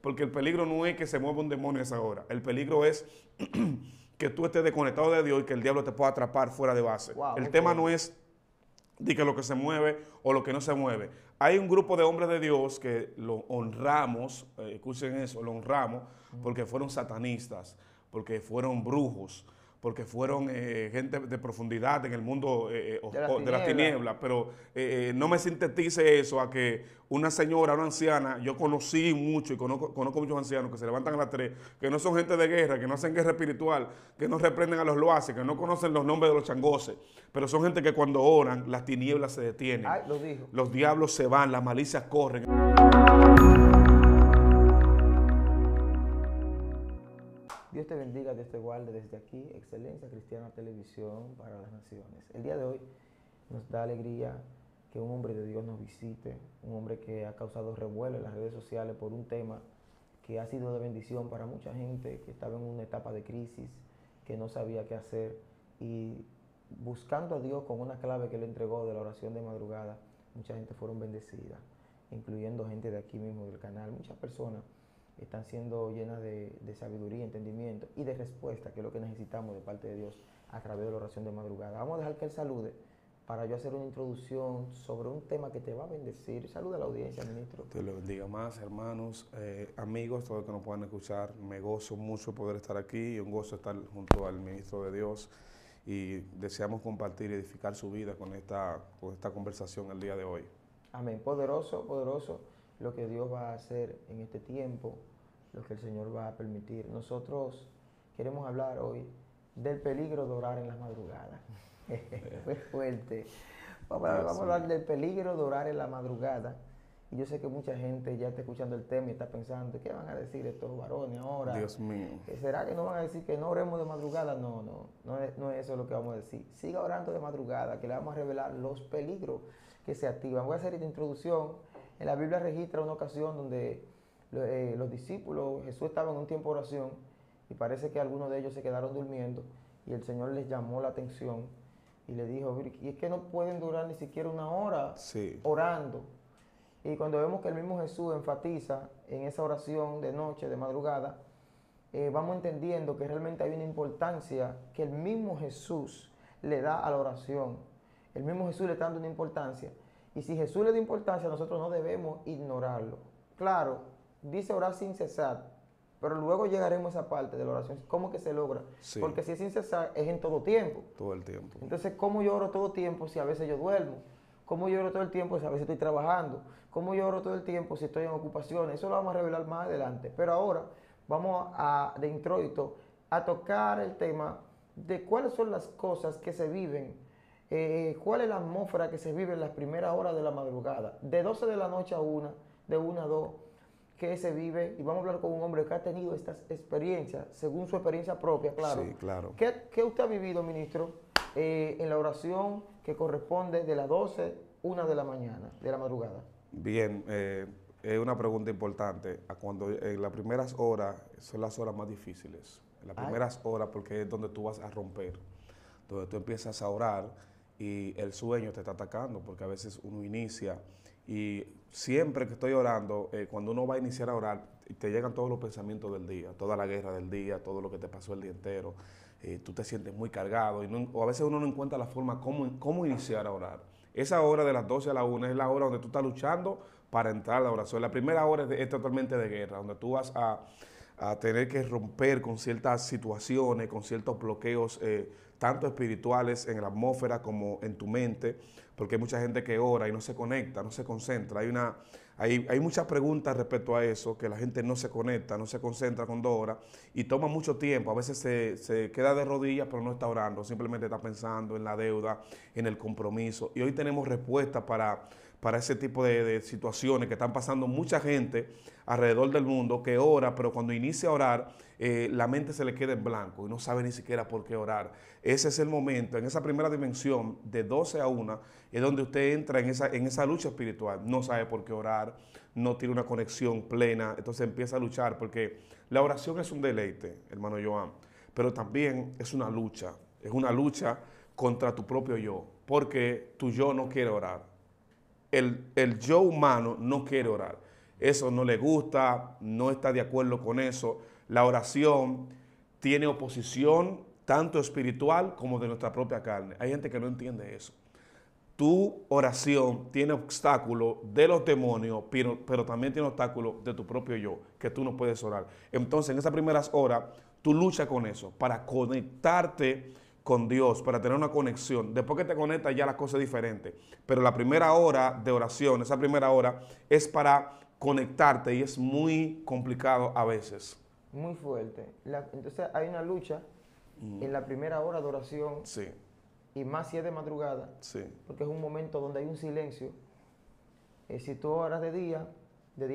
Porque el peligro no es que se mueva un demonio a esa hora. El peligro es que tú estés desconectado de Dios y que el diablo te pueda atrapar fuera de base. Wow, el tema no es de que lo que se mueve o lo que no se mueve. Hay un grupo de hombres de Dios que lo honramos, escuchen eso, lo honramos porque fueron satanistas, porque fueron brujos, porque fueron gente de profundidad en el mundo de las tinieblas, pero no me sintetice eso a que una señora, una anciana, yo conocí mucho y conozco muchos ancianos que se levantan a las 3, que no son gente de guerra, que no hacen guerra espiritual, que no reprenden a los loaces, que no conocen los nombres de los changoces, pero son gente que cuando oran, las tinieblas se detienen. Ay, lo dijo. Los diablos se van, las malicias corren. Dios te bendiga, Dios te guarde desde aquí, Excelencia Cristiana Televisión para las Naciones. El día de hoy nos da alegría que un hombre de Dios nos visite, un hombre que ha causado revuelo en las redes sociales por un tema que ha sido de bendición para mucha gente que estaba en una etapa de crisis, que no sabía qué hacer y buscando a Dios con una clave que le entregó de la oración de madrugada, mucha gente fueron bendecidas, incluyendo gente de aquí mismo del canal, muchas personas están siendo llenas de sabiduría, entendimiento y de respuesta, que es lo que necesitamos de parte de Dios a través de la oración de madrugada. Vamos a dejar que Él salude para yo hacer una introducción sobre un tema que te va a bendecir. Saluda a la audiencia, ministro. Dios le bendiga más, hermanos, amigos, todos los que nos puedan escuchar. Me gozo mucho poder estar aquí y un gozo estar junto al ministro de Dios. Y deseamos compartir y edificar su vida con esta conversación el día de hoy. Amén. Poderoso, poderoso lo que Dios va a hacer en este tiempo, lo que el Señor va a permitir. Nosotros queremos hablar hoy del peligro de orar en las madrugadas. Fue fuerte. Vamos a hablar del peligro de orar en la madrugada. Y yo sé que mucha gente ya está escuchando el tema y está pensando, ¿qué van a decir estos varones ahora? Dios mío. ¿Será que no van a decir que no oremos de madrugada? No, no, no es eso lo que vamos a decir. Siga orando de madrugada, que le vamos a revelar los peligros que se activan. Voy a hacer esta introducción. En la Biblia registra una ocasión donde los discípulos, Jesús estaba en un tiempo de oración y parece que algunos de ellos se quedaron durmiendo y el Señor les llamó la atención y le dijo, y es que no pueden durar ni siquiera una hora orando. Y cuando vemos que el mismo Jesús enfatiza en esa oración de noche, de madrugada, vamos entendiendo que realmente hay una importancia que el mismo Jesús le da a la oración. El mismo Jesús le está dando una importancia. Y si Jesús le da importancia, nosotros no debemos ignorarlo. Claro, dice orar sin cesar, pero luego llegaremos a esa parte de la oración. ¿Cómo que se logra? Sí. Porque si es sin cesar, es en todo tiempo. Todo el tiempo. Entonces, ¿cómo yo oro todo tiempo si a veces yo duermo? ¿Cómo yo oro todo el tiempo si a veces estoy trabajando? ¿Cómo yo oro todo el tiempo si estoy en ocupaciones? Eso lo vamos a revelar más adelante. Pero ahora vamos a, de introito, a tocar el tema de cuáles son las cosas que se viven. ¿Cuál es la atmósfera que se vive en las primeras horas de la madrugada? De 12 de la noche a 1, de 1 a 2, ¿qué se vive? Y vamos a hablar con un hombre que ha tenido estas experiencias, según su experiencia propia, claro. Sí, claro. ¿Qué usted ha vivido, ministro, en la oración que corresponde de las 12, 1 de la mañana, de la madrugada? Bien, es una pregunta importante. Cuando en las primeras horas son las horas más difíciles. En las primeras horas, porque es donde tú vas a romper, donde tú empiezas a orar. Y el sueño te está atacando, porque a veces uno inicia. Y siempre que estoy orando, cuando uno va a iniciar a orar, te llegan todos los pensamientos del día, toda la guerra del día, todo lo que te pasó el día entero. Tú te sientes muy cargado. Y no, o a veces uno no encuentra la forma cómo iniciar a orar. Esa hora de las 12 a la 1 es la hora donde tú estás luchando para entrar a la oración. La primera hora es totalmente de guerra, donde tú vas a tener que romper con ciertas situaciones, con ciertos bloqueos, tanto espirituales en la atmósfera como en tu mente, porque hay mucha gente que ora y no se conecta, no se concentra. Hay muchas preguntas respecto a eso, que la gente no se conecta, no se concentra cuando ora y toma mucho tiempo. A veces se queda de rodillas, pero no está orando, simplemente está pensando en la deuda, en el compromiso. Y hoy tenemos respuestas para ese tipo de situaciones que están pasando mucha gente alrededor del mundo que ora, pero cuando inicia a orar, la mente se le queda en blanco y no sabe ni siquiera por qué orar. Ese es el momento, en esa primera dimensión, de 12 a 1, es donde usted entra en esa lucha espiritual. No sabe por qué orar, no tiene una conexión plena, entonces empieza a luchar, porque la oración es un deleite, hermano Joan, pero también es una lucha contra tu propio yo, porque tu yo no quiere orar. El yo humano no quiere orar. eso no le gusta, no está de acuerdo con eso. La oración tiene oposición tanto espiritual como de nuestra propia carne. Hay gente que no entiende eso. Tu oración tiene obstáculos de los demonios, pero también tiene obstáculos de tu propio yo, que tú no puedes orar. Entonces, en esas primeras horas, tú luchas con eso, para conectarte con Dios, para tener una conexión. Después que te conectas, ya la cosa es diferente. Pero la primera hora de oración, esa primera hora, es para conectarte y es muy complicado a veces. Muy fuerte. Entonces, hay una lucha en la primera hora de oración. Sí. Y más si es de madrugada, sí, porque es un momento donde hay un silencio. Si tú oras de día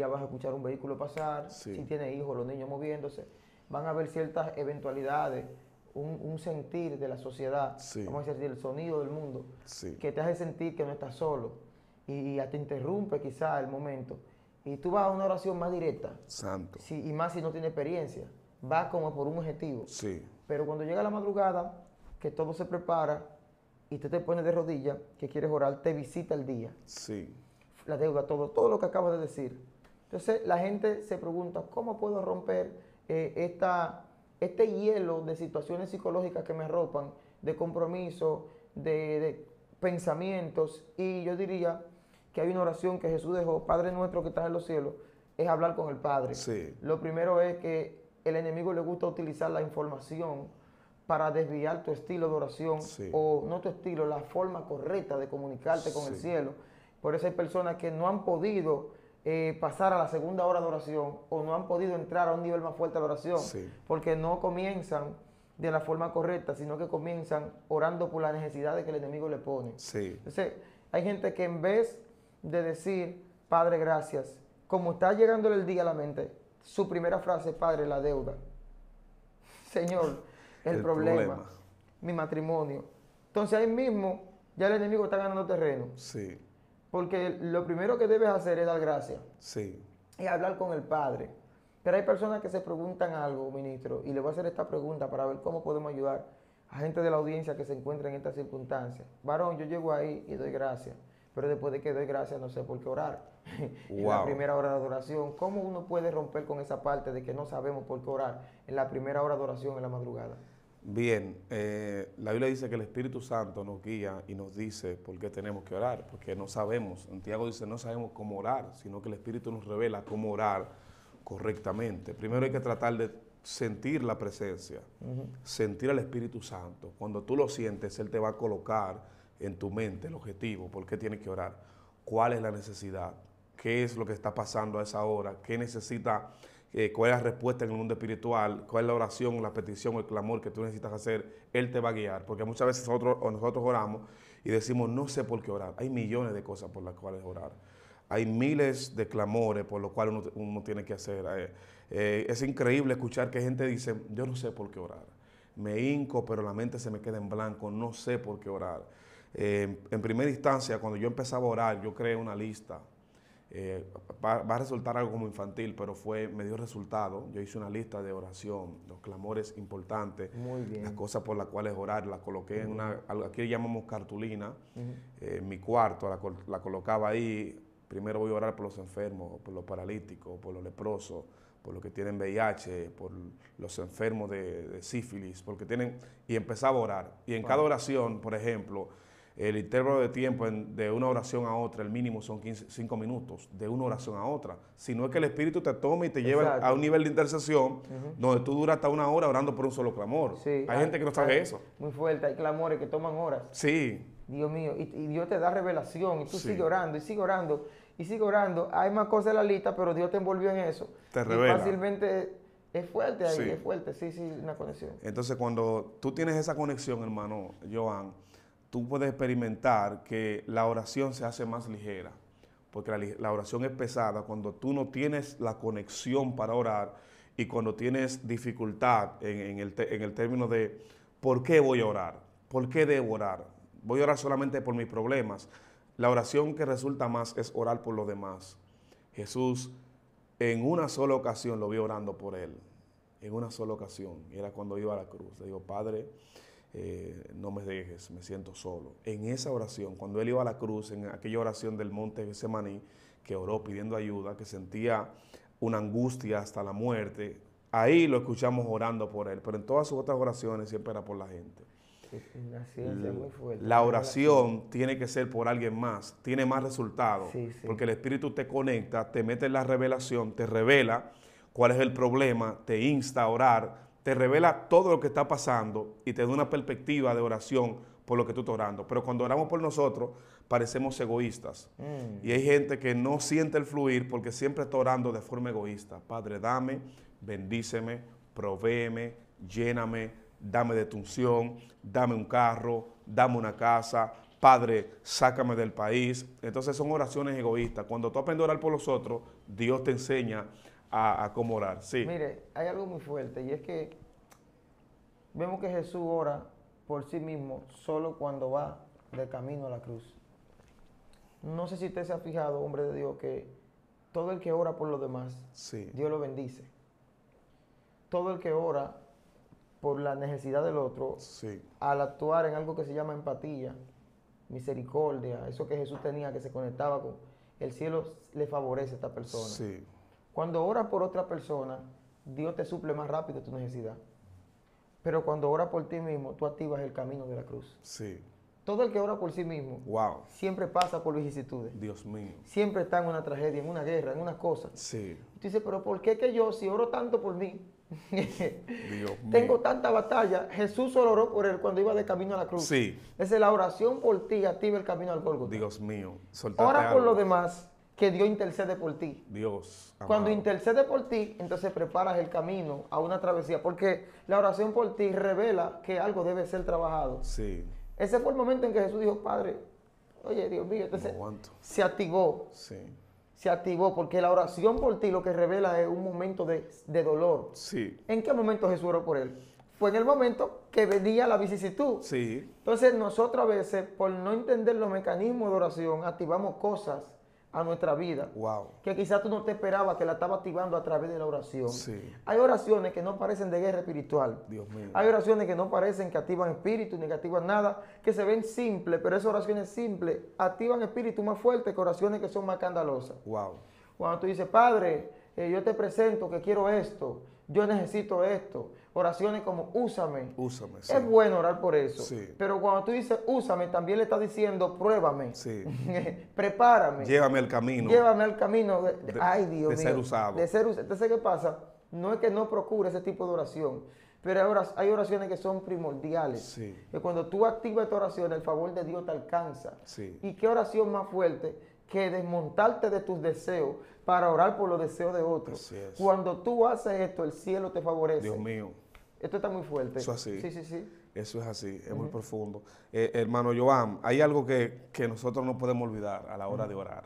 vas a escuchar un vehículo pasar, sí, si tienes hijos, los niños moviéndose, van a haber ciertas eventualidades, un sentir de la sociedad, sí, vamos a decir, el sonido del mundo, sí, que te hace sentir que no estás solo y te interrumpe quizá el momento. Y tú vas a una oración más directa, santo, sí, y más si no tienes experiencia, vas como por un objetivo. Sí. Pero cuando llega la madrugada, que todo se prepara, y tú te pones de rodillas, que quieres orar, te visita el día. Sí. La deuda, todo lo que acabas de decir. Entonces la gente se pregunta, ¿cómo puedo romper este hielo de situaciones psicológicas que me arropan, de compromiso, de pensamientos? Y yo diría que hay una oración que Jesús dejó, Padre nuestro que estás en los cielos, es hablar con el Padre. Sí. Lo primero es que el enemigo le gusta utilizar la información para desviar tu estilo de oración, sí, o no tu estilo, la forma correcta de comunicarte con, sí, el cielo. Por eso hay personas que no han podido pasar a la segunda hora de oración o no han podido entrar a un nivel más fuerte de oración, sí, porque no comienzan de la forma correcta, sino que comienzan orando por las necesidades que el enemigo le pone. Sí. Entonces, hay gente que en vez de decir, Padre, gracias, como está llegándole el día a la mente, su primera frase, Padre, la deuda. Señor, El problema, mi matrimonio. Entonces ahí mismo ya el enemigo está ganando terreno. Sí. Porque lo primero que debes hacer es dar gracias. Sí. Y hablar con el Padre. Pero hay personas que se preguntan algo, ministro, y le voy a hacer esta pregunta para ver cómo podemos ayudar a gente de la audiencia que se encuentra en estas circunstancias. Varón, yo llego ahí y doy gracias, pero después de que doy gracias no sé por qué orar. Wow. En la primera hora de adoración, ¿cómo uno puede romper con esa parte de que no sabemos por qué orar en la primera hora de adoración en la madrugada? Bien, la Biblia dice que el Espíritu Santo nos guía y nos dice por qué tenemos que orar, porque no sabemos. Santiago dice, no sabemos cómo orar, sino que el Espíritu nos revela cómo orar correctamente. Primero hay que tratar de sentir la presencia, sentir al Espíritu Santo. Cuando tú lo sientes, Él te va a colocar en tu mente el objetivo, por qué tienes que orar, cuál es la necesidad, qué es lo que está pasando a esa hora, qué necesita. Cuál es la respuesta en el mundo espiritual, cuál es la oración, la petición, el clamor que tú necesitas hacer, Él te va a guiar. Porque muchas veces nosotros oramos y decimos, no sé por qué orar. Hay millones de cosas por las cuales orar. Hay miles de clamores por los cuales uno tiene que hacer. Es increíble escuchar que gente dice, yo no sé por qué orar. Me hinco, pero la mente se me queda en blanco, no sé por qué orar. En primera instancia, cuando yo empezaba a orar, yo creé una lista. Va a resultar algo como infantil, pero me dio resultado. Yo hice una lista de oración, los clamores importantes, las cosas por las cuales orar, las coloqué en aquí llamamos cartulina, en mi cuarto, la colocaba ahí. Primero voy a orar por los enfermos, por los paralíticos, por los leprosos, por los que tienen VIH, por los enfermos de sífilis, porque tienen, y empezaba a orar. Y en cada oración, por ejemplo, el intervalo de tiempo de una oración a otra, el mínimo son 5 minutos, de una oración a otra. Si no es que el Espíritu te tome y te lleva a un nivel de intercesión donde tú duras hasta una hora orando por un solo clamor. Sí, hay gente que no sabe eso. Muy fuerte, hay clamores que toman horas. Sí. Dios mío, y Dios te da revelación y tú sigues orando y sigues orando y sigues orando. Hay más cosas en la lista, pero Dios te envolvió en eso. Te revela. Y fácilmente es fuerte ahí, es fuerte, sí, una conexión. Entonces cuando tú tienes esa conexión, hermano Joan, tú puedes experimentar que la oración se hace más ligera, porque la oración es pesada cuando tú no tienes la conexión para orar y cuando tienes dificultad en el término de ¿por qué voy a orar? ¿Por qué debo orar? ¿Voy a orar solamente por mis problemas? La oración que resulta más es orar por los demás. Jesús en una sola ocasión lo vio orando por él, en una sola ocasión, y era cuando iba a la cruz. Le dijo, Padre, no me dejes, me siento solo. En esa oración, cuando él iba a la cruz, en aquella oración del monte Getsemaní, que oró pidiendo ayuda, que sentía una angustia hasta la muerte. Ahí lo escuchamos orando por él, pero en todas sus otras oraciones siempre era por la gente. Una ciencia muy fuerte. La oración tiene que ser por alguien más, tiene más resultados, sí, sí, porque el Espíritu te conecta, te mete en la revelación, te revela cuál es el problema, te insta a orar, te revela todo lo que está pasando y te da una perspectiva de oración por lo que tú estás orando. Pero cuando oramos por nosotros, parecemos egoístas. Y hay gente que no siente el fluir porque siempre está orando de forma egoísta. Padre, dame, bendíceme, provéeme, lléname, dame de tu unción, dame un carro, dame una casa, Padre, sácame del país. Entonces son oraciones egoístas. Cuando tú aprendes a orar por los otros, Dios te enseña a cómo orar. Sí. Mire, hay algo muy fuerte y es que vemos que Jesús ora por sí mismo solo cuando va de camino a la cruz. No sé si usted se ha fijado, hombre de Dios, que todo el que ora por los demás, sí, Dios lo bendice. Todo el que ora por la necesidad del otro, sí, al actuar en algo que se llama empatía, misericordia, eso que Jesús tenía, que se conectaba con el cielo, le favorece a esta persona. Sí. Cuando oras por otra persona, Dios te suple más rápido tu necesidad. Pero cuando oras por ti mismo, tú activas el camino de la cruz. Sí. Todo el que ora por sí mismo, wow, siempre pasa por vicisitudes. Dios mío. Siempre está en una tragedia, en una guerra, en unas cosas. Sí. Tú dices, pero ¿por qué que yo, si oro tanto por mí, Dios tengo mío, tanta batalla? Jesús solo oró por él cuando iba de camino a la cruz. Sí. Esa es la oración por ti, activa el camino al Gólgota. Dios mío. Ora por los demás, que Dios intercede por ti. Dios amado. Cuando intercede por ti, entonces preparas el camino a una travesía, porque la oración por ti revela que algo debe ser trabajado. Sí. Ese fue el momento en que Jesús dijo, Padre, oye, Dios mío, entonces no se activó. Sí. Se activó, porque la oración por ti lo que revela es un momento de dolor. Sí. ¿En qué momento Jesús oró por él? Fue en el momento que venía la vicisitud. Sí. Entonces nosotros a veces, por no entender los mecanismos de oración, activamos cosas a nuestra vida, wow, que quizás tú no te esperabas que la estaba activando a través de la oración. Sí. Hay oraciones que no parecen de guerra espiritual. Dios mío. Hay oraciones que no parecen que activan espíritu, ni que activan nada, que se ven simples, pero esas oraciones simples activan espíritu más fuerte que oraciones que son más escandalosas. Wow. Cuando tú dices, Padre, yo te presento que quiero esto, yo necesito esto, oraciones como úsame. Úsame, sí. Es bueno orar por eso. Sí. Pero cuando tú dices úsame, también le estás diciendo pruébame. Sí. Prepárame. Llévame al camino. Llévame al camino. Ay, Dios mío. De ser usado. De ser usado. Entonces, ¿qué pasa? No es que no procure ese tipo de oración, pero hay oraciones que son primordiales. Sí. Que cuando tú activas esta oración, el favor de Dios te alcanza. Sí. ¿Y qué oración más fuerte que desmontarte de tus deseos para orar por los deseos de otros? Cuando tú haces esto, el cielo te favorece. Dios mío. Esto está muy fuerte. Eso es así. Sí, sí, sí. Eso es así, es muy profundo. Hermano Joan, hay algo que nosotros no podemos olvidar a la hora de orar.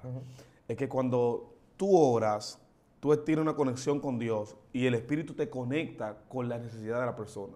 Es que cuando tú oras, tú tienes una conexión con Dios y el Espíritu te conecta con la necesidad de la persona.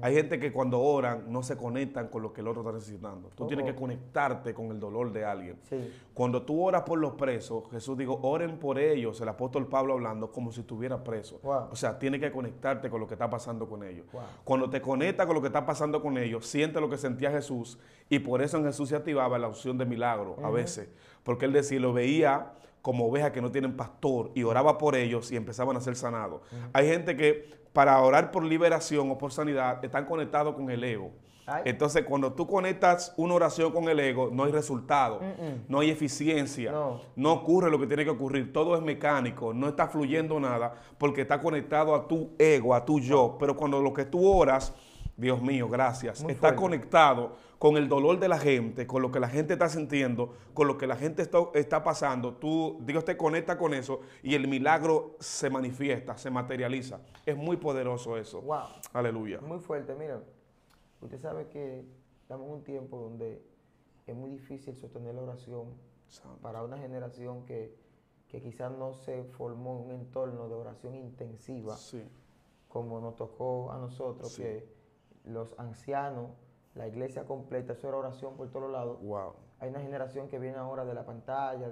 Hay gente que cuando oran no se conectan con lo que el otro está necesitando. Tú tienes que conectarte con el dolor de alguien. Sí. Cuando tú oras por los presos, Jesús dijo, oren por ellos, el apóstol Pablo hablando, como si estuviera preso. Wow. O sea, tienes que conectarte con lo que está pasando con ellos. Wow. Cuando te conectas con lo que está pasando con ellos, sientes lo que sentía Jesús, y por eso en Jesús se activaba la opción de milagro a veces. Porque él decía, lo veía como ovejas que no tienen pastor, y oraba por ellos y empezaban a ser sanados. Hay gente que para orar por liberación o por sanidad están conectados con el ego. Ay. Entonces, cuando tú conectas una oración con el ego, no hay resultado, no hay eficiencia, no ocurre lo que tiene que ocurrir, todo es mecánico, no está fluyendo nada porque está conectado a tu ego, a tu yo. Pero cuando lo que tú oras, Dios mío, gracias, muy está fuerte, conectado con el dolor de la gente, con lo que la gente está sintiendo, con lo que la gente está pasando, tú, Dios te conecta con eso y el milagro se manifiesta, se materializa. Es muy poderoso eso. Wow. Aleluya. Muy fuerte. Mira, usted sabe que estamos en un tiempo donde es muy difícil sostener la oración para una generación que quizás no se formó en un entorno de oración intensiva, como nos tocó a nosotros, que los ancianos, la iglesia completa, eso era oración por todos lados. Wow. Hay una generación que viene ahora de la pantalla,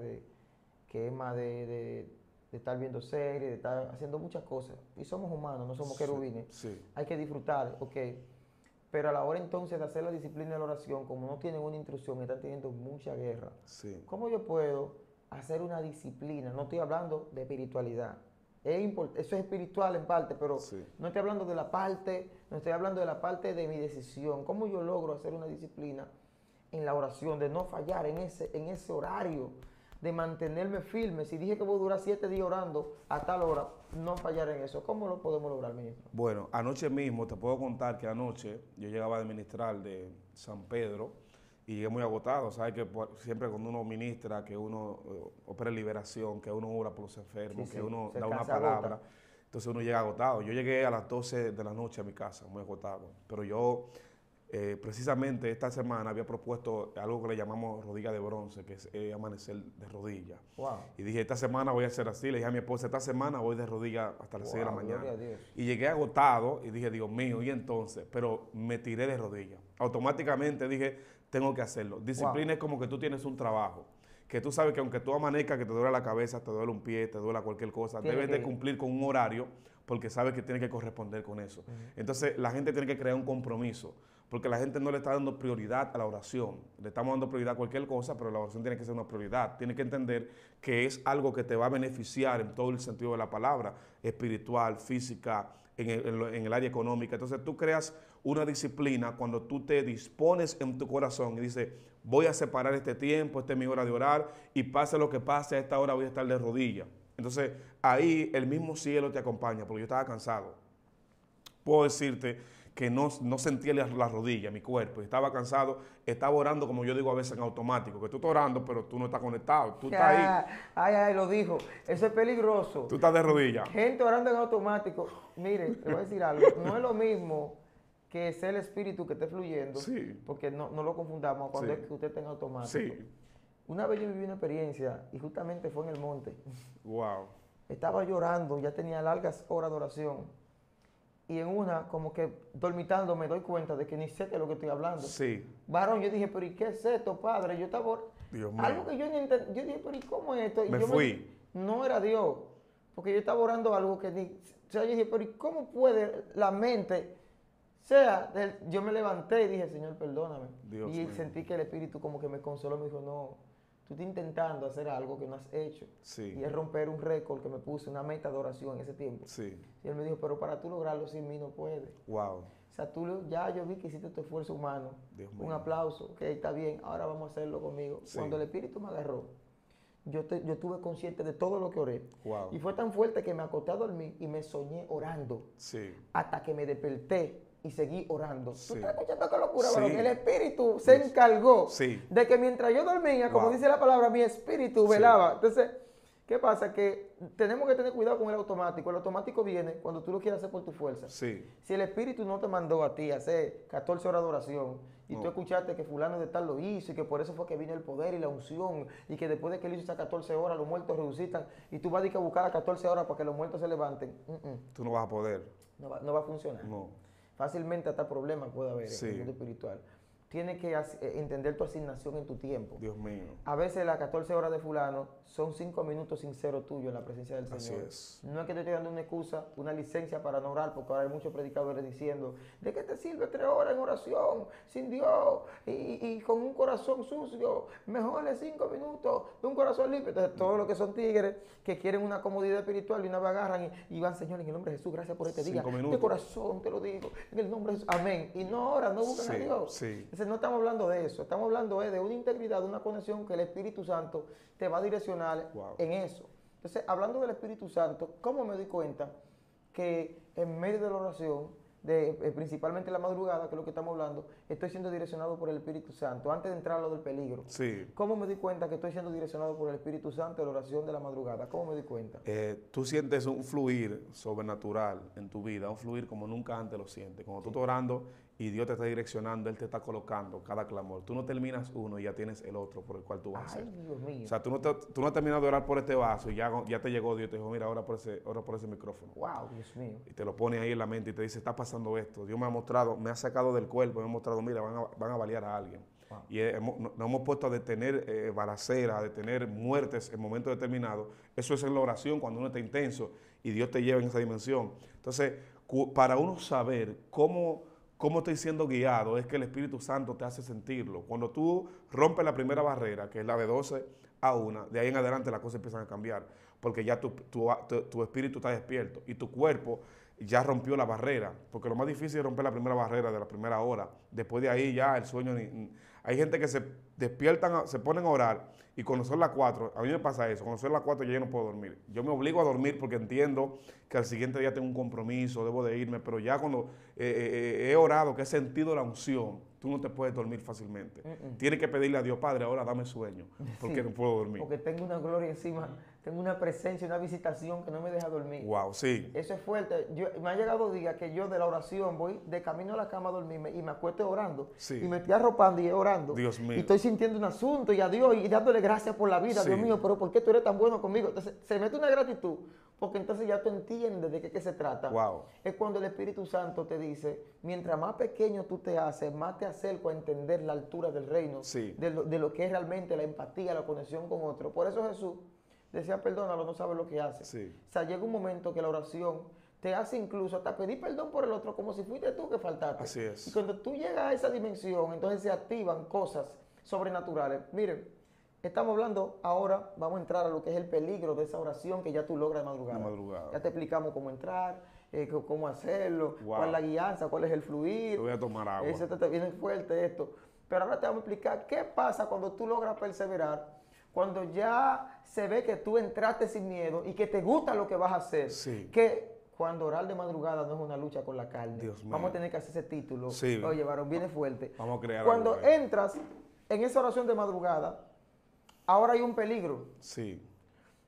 que es más de estar viendo series, de estar haciendo muchas cosas. Y somos humanos, no somos querubines. Sí. Hay que disfrutar, ok. Pero a la hora entonces de hacer la disciplina de la oración, como no tienen una instrucción, están teniendo mucha guerra. Sí. ¿Cómo yo puedo hacer una disciplina. No estoy hablando de espiritualidad. Eso es espiritual en parte, pero sí. No estoy hablando de la parte de mi decisión. ¿Cómo yo logro hacer una disciplina en la oración, de no fallar en ese horario, de mantenerme firme? Si dije que voy a durar 7 días orando a tal hora, no fallar en eso. ¿Cómo lo podemos lograr, ministro? Bueno, anoche mismo, te puedo contar que anoche yo llegaba de ministrar de San Pedro y llegué muy agotado. Sabes que siempre cuando uno ministra, que uno opera liberación, que uno ora por los enfermos, sí, que uno da una palabra, entonces uno llega agotado. Yo llegué a las 12 de la noche a mi casa, muy agotado. Pero yo, precisamente esta semana, había propuesto algo que le llamamos rodilla de bronce, que es amanecer de rodilla. Wow. Y dije, esta semana voy a hacer así. Le dije a mi esposa, esta semana voy de rodilla hasta las 6 de la mañana. Y llegué agotado y dije, Dios mío, y entonces, pero me tiré de rodilla. Automáticamente dije, tengo que hacerlo. Disciplina es como que tú tienes un trabajo, que tú sabes que aunque tú amanezcas, que te duele la cabeza, te duele un pie, te duele cualquier cosa, debes de cumplir con un horario porque sabes que tienes que corresponder con eso. Entonces, la gente tiene que crear un compromiso porque la gente no le está dando prioridad a la oración. Le estamos dando prioridad a cualquier cosa, pero la oración tiene que ser una prioridad. Tienes que entender que es algo que te va a beneficiar en todo el sentido de la palabra, espiritual, física, en el área económica. Entonces, tú creas una disciplina cuando tú te dispones en tu corazón y dices, voy a separar este tiempo, esta es mi hora de orar y pase lo que pase, a esta hora voy a estar de rodillas. Entonces, ahí el mismo cielo te acompaña, porque yo estaba cansado. Puedo decirte que no sentía las rodillas, mi cuerpo, estaba cansado, estaba orando, como yo digo a veces en automático, que tú estás orando, pero tú no estás conectado, tú estás ahí. Ay, ay, lo dijo, eso es peligroso. Tú estás de rodillas. Gente orando en automático, mire, te voy a decir algo, no es lo mismo que es el espíritu que esté fluyendo, porque no lo confundamos cuando es que usted está en automático. Una vez yo viví una experiencia, y justamente fue en el monte. Wow. Estaba llorando, ya tenía largas horas de oración, y en una, como que dormitando, me doy cuenta de que ni sé qué es lo que estoy hablando. Varón, yo dije, pero ¿y qué es esto, padre? Yo estaba... Dios mío. Algo que yo ni entendí. Yo dije, pero ¿y cómo es esto? Y yo fui. No era Dios. Porque yo estaba orando algo que ni... O sea, yo dije, pero ¿y cómo puede la mente? O sea, yo me levanté y dije, Señor, perdóname. Dios mío. Sentí que el Espíritu como que me consoló. Me dijo, no, tú estás intentando hacer algo que no has hecho. Y es romper un récord que me puse, una meta de oración en ese tiempo. Y él me dijo, pero para tú lograrlo sin mí no puedes. O sea, tú ya yo vi que hiciste tu esfuerzo humano. Un aplauso, ok, está bien, ahora vamos a hacerlo conmigo. Cuando el Espíritu me agarró, yo estuve consciente de todo lo que oré. Y fue tan fuerte que me acosté a dormir y me soñé orando. Hasta que me desperté y seguí orando. ¿Tú estás escuchando qué locura, varón? El Espíritu se encargó de que mientras yo dormía, como dice la palabra, mi espíritu velaba. Entonces, ¿qué pasa? Que tenemos que tener cuidado con el automático. El automático viene cuando tú lo quieres hacer por tu fuerza. Si el Espíritu no te mandó a ti a hacer 14 horas de oración y tú escuchaste que fulano de tal lo hizo y que por eso fue que vino el poder y la unción y que después de que él hizo esas 14 horas los muertos resucitan y tú vas a ir a buscar a 14 horas para que los muertos se levanten. Tú no vas a poder. No va a funcionar. Fácilmente hasta problemas puede haber en el mundo espiritual. Tienes que entender tu asignación en tu tiempo. Dios mío. A veces las 14 horas de fulano son 5 minutos sinceros tuyos en la presencia del Señor. Así es. No es que te esté dando una excusa, una licencia para no orar, porque ahora hay muchos predicadores diciendo, ¿de qué te sirve 3 horas en oración sin Dios y con un corazón sucio? Mejor de 5 minutos de un corazón limpio. Entonces, todos los que son tigres que quieren una comodidad espiritual y una vez agarran y van, Señor, en el nombre de Jesús, gracias por este día. De corazón te lo digo, en el nombre de Jesús. Amén. Y no oran, no buscan a Dios. No estamos hablando de eso, estamos hablando de una integridad, de una conexión que el Espíritu Santo te va a direccionar en eso. Entonces, hablando del Espíritu Santo, ¿cómo me di cuenta que en medio de la oración, principalmente en la madrugada, que es lo que estamos hablando, estoy siendo direccionado por el Espíritu Santo, antes de entrar a lo del peligro? ¿Cómo me di cuenta que estoy siendo direccionado por el Espíritu Santo en la oración de la madrugada? ¿Cómo me di cuenta? Tú sientes un fluir sobrenatural en tu vida, un fluir como nunca antes lo sientes. Cuando tú estás orando y Dios te está direccionando, Él te está colocando cada clamor. Tú no terminas uno y ya tienes el otro por el cual tú vas a hacer. Dios mío. O sea, tú no has terminado de orar por este vaso y ya te llegó Dios y te dijo, mira, ora por ese micrófono. Wow, Dios mío. Y te lo pone ahí en la mente y te dice, está pasando esto. Dios me ha mostrado, me ha sacado del cuerpo, me ha mostrado, mira, van a balear a alguien. Y nos hemos puesto a detener balaceras, a detener muertes en momentos determinados. Eso es en la oración, cuando uno está intenso y Dios te lleva en esa dimensión. Entonces, para uno saber cómo estoy siendo guiado, es que el Espíritu Santo te hace sentirlo. Cuando tú rompes la primera barrera, que es la de 12 a una, de ahí en adelante las cosas empiezan a cambiar, porque ya tu espíritu está despierto y tu cuerpo ya rompió la barrera, porque lo más difícil es romper la primera barrera de la primera hora. Después de ahí ya el sueño... Hay gente que se despiertan, se ponen a orar y cuando son las 4, a mí me pasa eso, cuando son las 4 ya yo no puedo dormir. Yo me obligo a dormir porque entiendo que al siguiente día tengo un compromiso, debo de irme, pero ya cuando he orado, que he sentido la unción, tú no te puedes dormir fácilmente. Tienes que pedirle a Dios, Padre, ahora dame sueño, porque no puedo dormir. Porque tengo una gloria encima, tengo una presencia, una visitación que no me deja dormir. Wow, sí. Eso es fuerte. Me ha llegado días que yo de la oración voy de camino a la cama a dormirme y me acuesto orando. Sí. Y me estoy arropando y orando. Dios mío. Y estoy sintiendo un asunto y a Dios y dándole gracias por la vida. Sí. Dios mío, pero ¿por qué tú eres tan bueno conmigo? Entonces se mete una gratitud, porque entonces ya tú entiendes de qué se trata. Wow. Es cuando el Espíritu Santo te dice, mientras más pequeño tú te haces, más te acerco a entender la altura del reino. Sí. De lo que es realmente la empatía, la conexión con otro. Por eso Jesús decía, perdónalo, no sabe lo que hace. Sí. O sea, llega un momento que la oración te hace incluso hasta pedir perdón por el otro, como si fuiste tú que faltaste. Así es. Y cuando tú llegas a esa dimensión, entonces se activan cosas sobrenaturales. Miren, estamos hablando ahora, vamos a entrar a lo que es el peligro de esa oración que ya tú logras de madrugada. De madrugada. Ya te explicamos cómo entrar, cómo hacerlo, wow, cuál es la guianza, cuál es el fluir. Yo voy a tomar agua. Eso te viene fuerte esto. Pero ahora te vamos a explicar qué pasa cuando tú logras perseverar, cuando ya se ve que tú entraste sin miedo y que te gusta lo que vas a hacer. Sí. Que cuando orar de madrugada no es una lucha con la carne. Dios mío. Vamos a tener que hacer ese título. Sí. Oye, varón, viene fuerte. Vamos a crear cuando algo, entras en esa oración de madrugada, ahora hay un peligro. Sí.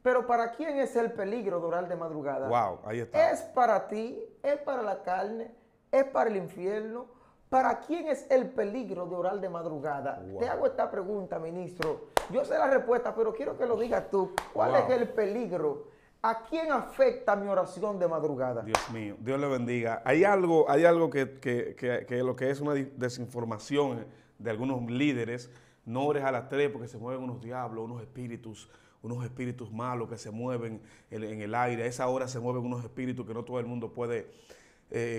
Pero ¿para quién es el peligro de orar de madrugada? Wow, ahí está. ¿Es para ti? ¿Es para la carne? ¿Es para el infierno? ¿Para quién es el peligro de orar de madrugada? Wow. Te hago esta pregunta, ministro. Yo sé la respuesta, pero quiero que lo digas tú. ¿Cuál wow es el peligro? ¿A quién afecta mi oración de madrugada? Dios mío, Dios le bendiga. Hay algo que lo que es una desinformación de algunos líderes. No ores a las 3 porque se mueven unos diablos, unos espíritus malos que se mueven en el aire. A esa hora se mueven unos espíritus que no todo el mundo puede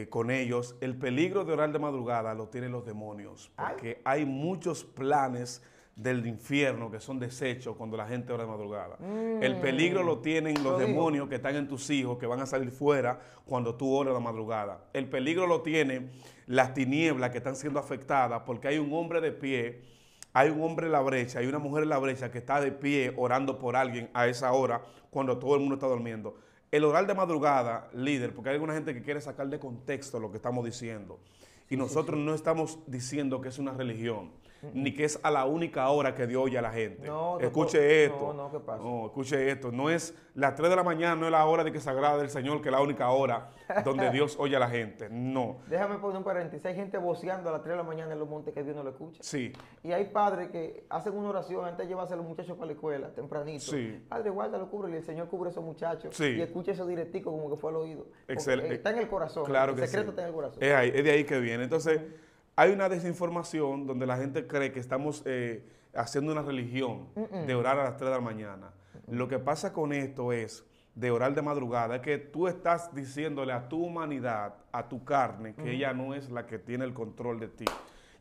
con ellos. El peligro de orar de madrugada lo tienen los demonios, porque hay muchos planes del infierno que son desechos cuando la gente ora de madrugada. El peligro lo tienen los demonios que están en tus hijos, que van a salir fuera cuando tú oras de madrugada. El peligro lo tienen las tinieblas que están siendo afectadas, porque hay un hombre de pie, hay un hombre en la brecha, hay una mujer en la brecha que está de pie orando por alguien a esa hora cuando todo el mundo está durmiendo. El orar de madrugada, líder, porque hay alguna gente que quiere sacar de contexto lo que estamos diciendo. Y nosotros no estamos diciendo que es una religión, ni que es a la única hora que Dios oye a la gente. No, escuche esto. No, ¿qué pasa? No, escuche esto. No es las 3 de la mañana, no es la hora de que se agrade el Señor, que es la única hora donde Dios oye a la gente. No. Déjame poner un paréntesis. Hay gente voceando a las 3 de la mañana en los montes que Dios no lo escucha. Sí. Y hay padres que hacen una oración antes de llevarse a los muchachos para la escuela, tempranito. Sí. Padre, guárdalo, cúbrele. El Señor cubre a esos muchachos. Sí. Y escucha eso directico como que fue al oído. Excelente. Está en el corazón. Claro que sí. El secreto está en el corazón. Es de ahí que viene. Entonces, hay una desinformación donde la gente cree que estamos haciendo una religión de orar a las 3 de la mañana. Lo que pasa con esto es, de orar de madrugada, es que tú estás diciéndole a tu humanidad, a tu carne, que ella no es la que tiene el control de ti,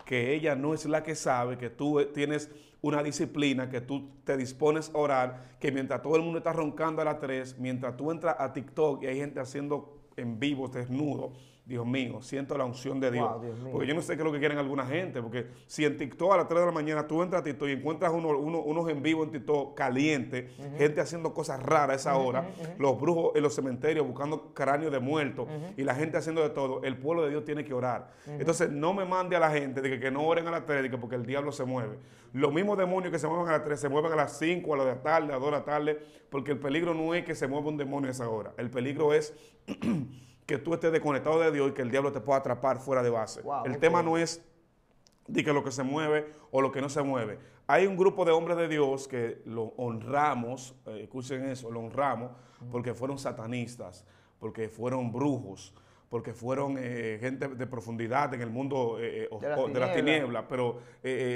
que ella no es la que sabe, que tú tienes una disciplina, que tú te dispones a orar, que mientras todo el mundo está roncando a las 3, mientras tú entras a TikTok y hay gente haciendo en vivo, desnudo. Dios mío, siento la unción de Dios. Wow, Dios mío. Porque yo no sé qué es lo que quieren alguna gente. Porque si en TikTok a las 3 de la mañana tú entras a TikTok y encuentras unos en vivo en TikTok caliente, gente haciendo cosas raras a esa hora, los brujos en los cementerios buscando cráneos de muertos y la gente haciendo de todo, el pueblo de Dios tiene que orar. Entonces no me mande a la gente de que no oren a las 3 de que porque el diablo se mueve. Los mismos demonios que se mueven a las 3 se mueven a las 5, a las de la tarde, a las 2 de la tarde, porque el peligro no es que se mueva un demonio a esa hora. El peligro es que tú estés desconectado de Dios y que el diablo te pueda atrapar fuera de base. Wow, el tema no es de que lo que se mueve o lo que no se mueve. Hay un grupo de hombres de Dios que lo honramos, escuchen eso, lo honramos porque fueron satanistas, porque fueron brujos, porque fueron gente de profundidad en el mundo de las tinieblas. Pero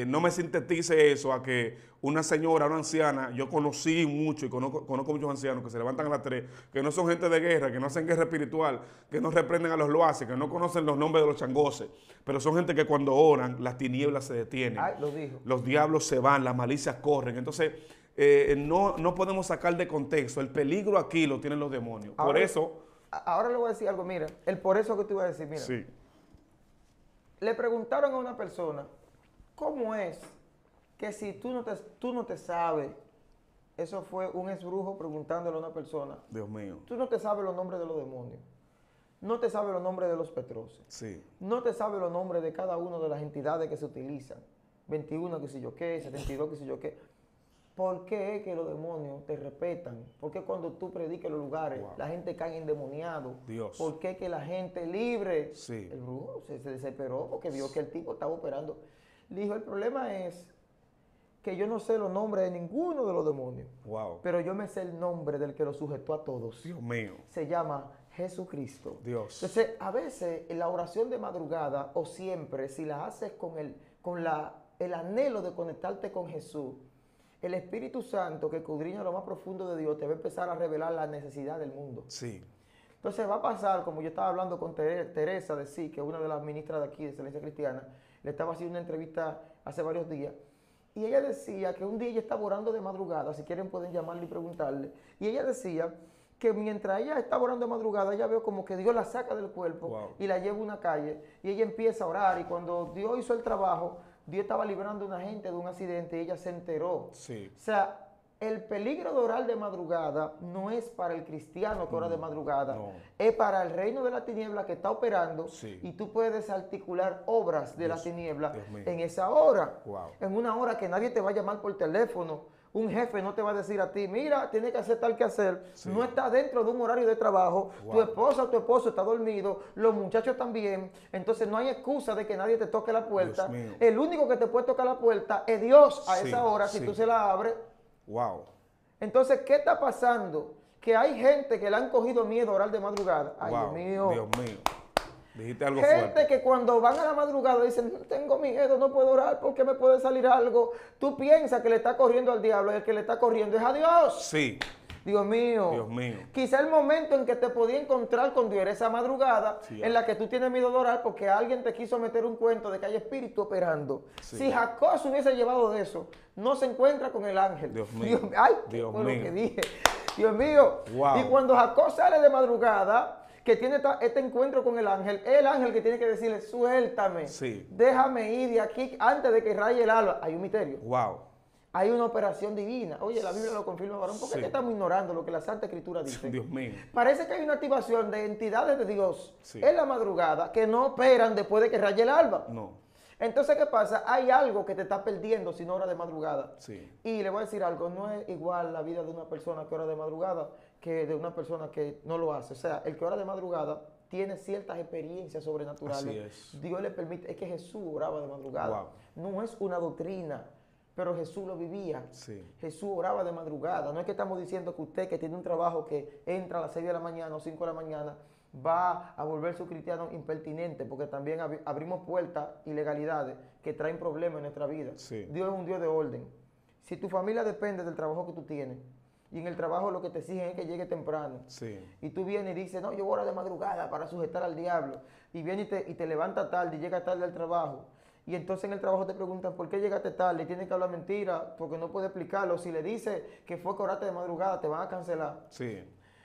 no me sintetice eso a que una señora, una anciana, yo conocí mucho y conozco muchos ancianos que se levantan a las 3, que no son gente de guerra, que no hacen guerra espiritual, que no reprenden a los loaces, que no conocen los nombres de los changoces, pero son gente que cuando oran, las tinieblas se detienen. Ay, los diablos se van, las malicias corren. Entonces, no podemos sacar de contexto. El peligro aquí lo tienen los demonios. Ahora, por eso... Ahora le voy a decir algo, mira. El por eso que te iba a decir, mira. Sí. Le preguntaron a una persona, ¿cómo es que si tú no te sabes? Eso fue un exbrujo preguntándole a una persona. Dios mío. Tú no te sabes los nombres de los demonios. No te sabes los nombres de los Petroses. Sí. No te sabes los nombres de cada una de las entidades que se utilizan. 21, que sé yo qué, 72, que sé yo qué. ¿Por qué es que los demonios te respetan? ¿Por qué cuando tú predicas los lugares, wow, la gente cae endemoniado? Dios. ¿Por qué que la gente libre? Sí. El brujo se desesperó porque vio que el tipo estaba operando. Le dijo, el problema es que yo no sé los nombres de ninguno de los demonios. Wow. Pero yo me sé el nombre del que los sujetó a todos. Dios mío. Se llama Jesucristo. Dios. Entonces, a veces, en la oración de madrugada, o siempre, si la haces con el anhelo de conectarte con Jesús, el Espíritu Santo, que escudriña lo más profundo de Dios, te va a empezar a revelar la necesidad del mundo. Sí. Entonces va a pasar, como yo estaba hablando con Teresa de Sí, que es una de las ministras de aquí, de Excelencia Cristiana, le estaba haciendo una entrevista hace varios días, y ella decía que un día ella estaba orando de madrugada, si quieren pueden llamarle y preguntarle, y ella decía que mientras ella estaba orando de madrugada, ella vio como que Dios la saca del cuerpo, wow, y la lleva a una calle, y ella empieza a orar, y cuando Dios hizo el trabajo, Dios estaba librando a una gente de un accidente y ella se enteró. Sí. O sea, el peligro de orar de madrugada no es para el cristiano que ora de madrugada. No. Es para el reino de la tiniebla que está operando. Sí. Y tú puedes desarticular obras de la tiniebla en esa hora. Wow. En una hora que nadie te va a llamar por teléfono. Un jefe no te va a decir a ti, mira, tienes que hacer tal que hacer. Sí. No está dentro de un horario de trabajo. Wow. Tu esposa o tu esposo está dormido. Los muchachos también. Entonces no hay excusa de que nadie te toque la puerta. El único que te puede tocar la puerta es Dios a esa hora si tú se la abres. Wow. Entonces, ¿qué está pasando? Que hay gente que le han cogido miedo a orar de madrugada. Ay, wow, Dios mío. Dijiste algo fuerte. Gente que cuando van a la madrugada dicen, tengo miedo, no puedo orar porque me puede salir algo. Tú piensas que le está corriendo al diablo y el que le está corriendo es a Dios. Sí. Dios mío. Quizá el momento en que te podía encontrar con Dios era esa madrugada, sí, en la que tú tienes miedo de orar porque alguien te quiso meter un cuento de que hay espíritu operando. Sí. Si Jacob se hubiese llevado de eso, no se encuentra con el ángel. Dios mío. Wow. Y cuando Jacob sale de madrugada, que tiene este encuentro con el ángel que tiene que decirle, suéltame, sí, déjame ir de aquí antes de que raye el alba. Hay un misterio. Wow. Hay una operación divina. Oye, la Biblia lo confirma, varón. ¿Por qué estamos ignorando lo que la Santa Escritura dice? Dios mío. Parece que hay una activación de entidades de Dios en la madrugada que no operan después de que raye el alba. No. Entonces, ¿qué pasa? Hay algo que te está perdiendo si no oras de madrugada. Sí. Y le voy a decir algo, no es igual la vida de una persona que ora de madrugada que de una persona que no lo hace. O sea, el que ora de madrugada tiene ciertas experiencias sobrenaturales. Dios le permite, es que Jesús oraba de madrugada. Wow. No es una doctrina, pero Jesús lo vivía. Sí. Jesús oraba de madrugada. No es que estamos diciendo que usted que tiene un trabajo que entra a las 6 de la mañana o 5 de la mañana, va a volverse un cristiano impertinente, porque también abrimos puertas y ilegalidades que traen problemas en nuestra vida. Sí. Dios es un Dios de orden. Si tu familia depende del trabajo que tú tienes, y en el trabajo lo que te exigen es que llegue temprano, sí, y tú vienes y dices, no, yo voy a orar de madrugada para sujetar al diablo, y vienes y te levantas tarde y llegas tarde al trabajo, y entonces en el trabajo te preguntan, ¿por qué llegaste tarde? Y tienes que hablar mentira, porque no puedes explicarlo. Si le dices que fue que oraste de madrugada, te van a cancelar. Sí.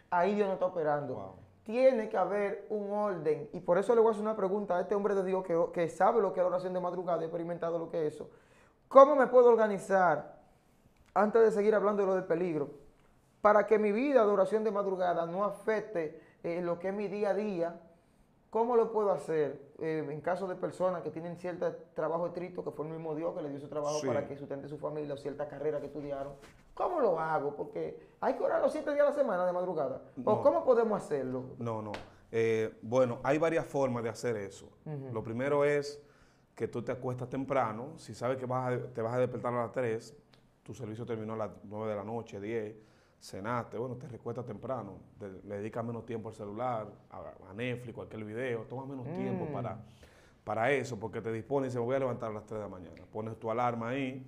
Ahí Dios no está operando. Wow. Tiene que haber un orden. Y por eso le voy a hacer una pregunta a este hombre de Dios que sabe lo que es la oración de madrugada, he experimentado lo que es eso. ¿Cómo me puedo organizar, antes de seguir hablando de lo del peligro, para que mi vida de oración de madrugada no afecte lo que es mi día a día? ¿Cómo lo puedo hacer en caso de personas que tienen cierto trabajo estricto, que fue el mismo Dios que le dio su trabajo para que sustente su familia o cierta carrera que estudiaron? ¿Cómo lo hago? Porque hay que orar los 7 días a la semana de madrugada. ¿O cómo podemos hacerlo? Bueno, hay varias formas de hacer eso. Lo primero es que tú te acuestas temprano. Si sabes que te vas a despertar a las 3, tu servicio terminó a las 9 de la noche, 10, cenaste, bueno, te recuestas temprano. Le dedicas menos tiempo al celular, a Netflix, cualquier video. Tomas menos tiempo para eso, porque te dispones y dices, me voy a levantar a las 3 de la mañana. Pones tu alarma ahí.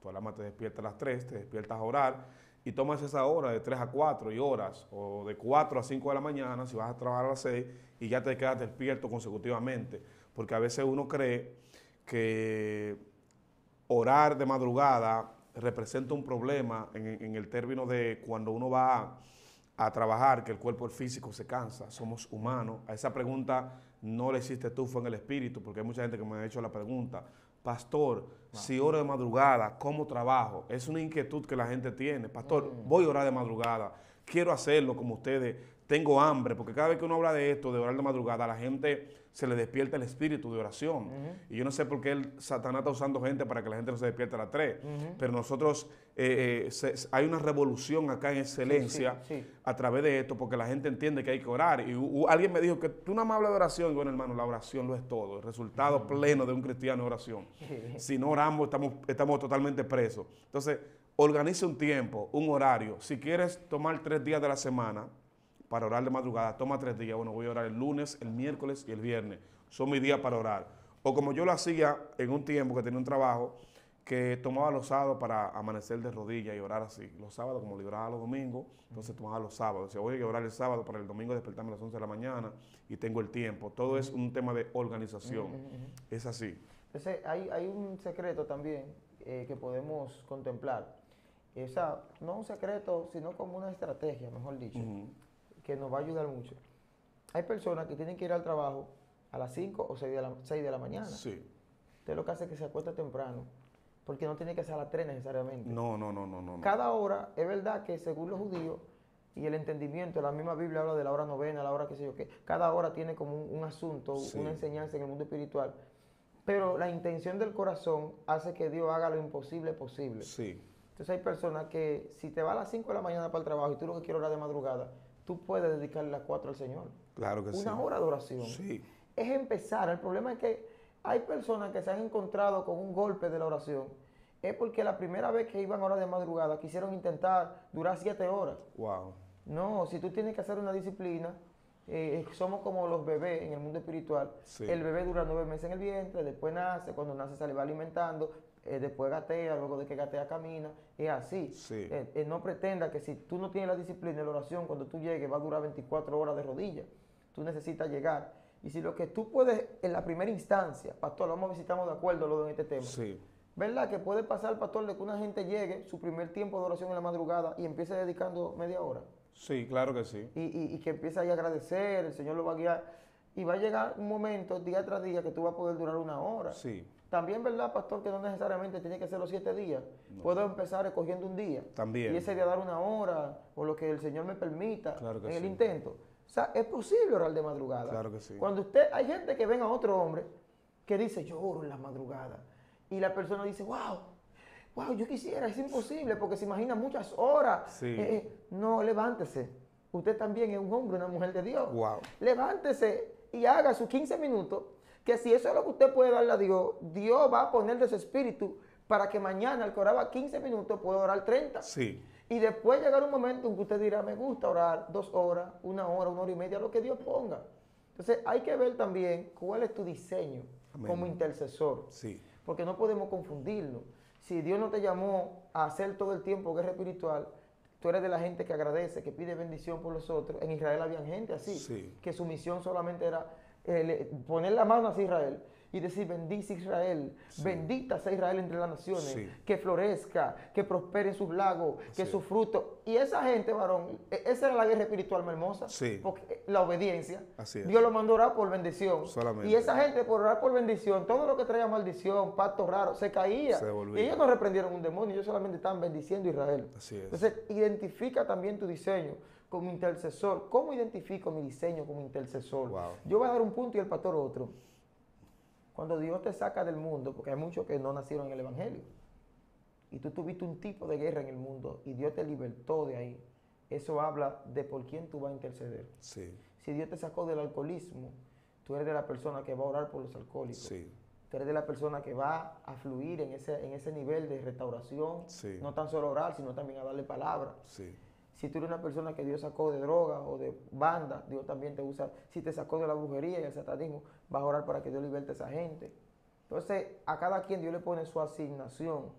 Tu alarma te despierta a las 3, te despiertas a orar y tomas esa hora de 3 a 4 y horas, o de 4 a 5 de la mañana si vas a trabajar a las 6 y ya te quedas despierto consecutivamente. Porque a veces uno cree que orar de madrugada representa un problema en el término de cuando uno va a trabajar, que el cuerpo, el físico se cansa, somos humanos. A esa pregunta no le existe estufa en el espíritu, porque hay mucha gente que me ha hecho la pregunta, pastor, si oro de madrugada, ¿cómo trabajo? Es una inquietud que la gente tiene, pastor, voy a orar de madrugada, quiero hacerlo como ustedes, tengo hambre, porque cada vez que uno habla de esto, de orar de madrugada, a la gente se le despierta el espíritu de oración. Y yo no sé por qué el Satanás está usando gente para que la gente no se despierte a las 3. Pero nosotros, hay una revolución acá en Excelencia a través de esto, porque la gente entiende que hay que orar. Y alguien me dijo que tú nada más hablas de oración. Y bueno, hermano, la oración lo es todo. El resultado pleno de un cristiano es oración. Si no oramos, estamos totalmente presos. Entonces, organiza un tiempo, un horario. Si quieres tomar 3 días de la semana para orar de madrugada, toma 3 días. Bueno, voy a orar el lunes, el miércoles y el viernes. Son mis días para orar. O como yo lo hacía en un tiempo que tenía un trabajo, que tomaba los sábados para amanecer de rodillas y orar así. Los sábados, como libraba los domingos, entonces tomaba los sábados. Decía, voy a orar el sábado para el domingo despertarme a las 11 de la mañana y tengo el tiempo. Todo es un tema de organización. Es así. Entonces, hay un secreto también que podemos contemplar. Esa, no un secreto, sino como una estrategia, mejor dicho, que nos va a ayudar mucho. Hay personas que tienen que ir al trabajo a las 5 o 6 de la mañana. Usted lo que hace es que se acuesta temprano, porque no tiene que ser a las 3 necesariamente. No. Cada hora, es verdad que según los judíos y el entendimiento, la misma Biblia habla de la hora novena, la hora qué sé yo qué, cada hora tiene como un asunto, una enseñanza en el mundo espiritual, pero la intención del corazón hace que Dios haga lo imposible posible. Entonces hay personas que si te vas a las 5 de la mañana para el trabajo y tú lo que quieres orar de madrugada, tú puedes dedicarle las 4 al Señor. Claro que sí. Una hora de oración. Es empezar. El problema es que hay personas que se han encontrado con un golpe de la oración. Es porque la primera vez que iban a orar de madrugada quisieron intentar durar 7 horas. Wow. No, si tú tienes que hacer una disciplina, somos como los bebés en el mundo espiritual. El bebé dura 9 meses en el vientre, después nace, cuando nace se le va alimentando, después gatea, luego de que gatea camina, es así. No pretenda que si tú no tienes la disciplina de la oración, cuando tú llegues va a durar 24 horas de rodillas. Tú necesitas llegar. Y si lo que tú puedes en la primera instancia, pastor, vamos a ver si estamos de acuerdo luego en este tema. ¿Verdad? Que puede pasar, pastor, de que una gente llegue su primer tiempo de oración en la madrugada y empiece dedicando media hora. Claro que sí. Y que empiece ahí a agradecer, el Señor lo va a guiar. Y va a llegar un momento, día tras día, que tú vas a poder durar 1 hora. También, ¿verdad, pastor, que no necesariamente tiene que ser los 7 días? No. Puedo empezar escogiendo un día. También. Y ese día dar 1 hora, o lo que el Señor me permita en el intento. O sea, es posible orar de madrugada. Claro que sí. Cuando usted, hay gente que ven a otro hombre que dice, yo oro en la madrugada. Y la persona dice, wow, yo quisiera, es imposible, porque se imagina muchas horas. No, levántese. Usted también es un hombre, una mujer de Dios. Levántese y haga sus 15 minutos, que si eso es lo que usted puede darle a Dios, Dios va a poner de su espíritu para que mañana, al que oraba 15 minutos, pueda orar 30. Y después llegar un momento en que usted dirá, me gusta orar 2 horas, 1 hora, 1 hora y media, lo que Dios ponga. Entonces hay que ver también cuál es tu diseño como intercesor, porque no podemos confundirlo. Si Dios no te llamó a hacer todo el tiempo guerra espiritual, tú eres de la gente que agradece, que pide bendición por los otros. En Israel había gente así, que su misión solamente era poner la mano hacia Israel y decir, bendice Israel, bendita sea Israel entre las naciones, que florezca, que prospere en sus lagos, que sus frutos. Y esa gente, varón, esa era la guerra espiritual más hermosa, porque la obediencia. Dios lo mandó a orar por bendición. Y esa gente, por orar por bendición, todo lo que traía maldición, pactos raros, se caía. Y ellos no reprendieron un demonio, ellos solamente estaban bendiciendo a Israel. Entonces, identifica también tu diseño como intercesor. ¿Cómo identifico mi diseño como intercesor? Yo voy a dar un punto y el pastor otro. Cuando Dios te saca del mundo, porque hay muchos que no nacieron en el Evangelio, y tú tuviste un tipo de guerra en el mundo, y Dios te libertó de ahí, eso habla de por quién tú vas a interceder. Si Dios te sacó del alcoholismo, tú eres de la persona que va a orar por los alcohólicos. Tú eres de la persona que va a fluir en ese nivel de restauración, no tan solo orar, sino también a darle palabra. Si tú eres una persona que Dios sacó de droga o de banda, Dios también te usa. Si te sacó de la brujería y el satanismo, vas a orar para que Dios liberte a esa gente. Entonces, a cada quien Dios le pone su asignación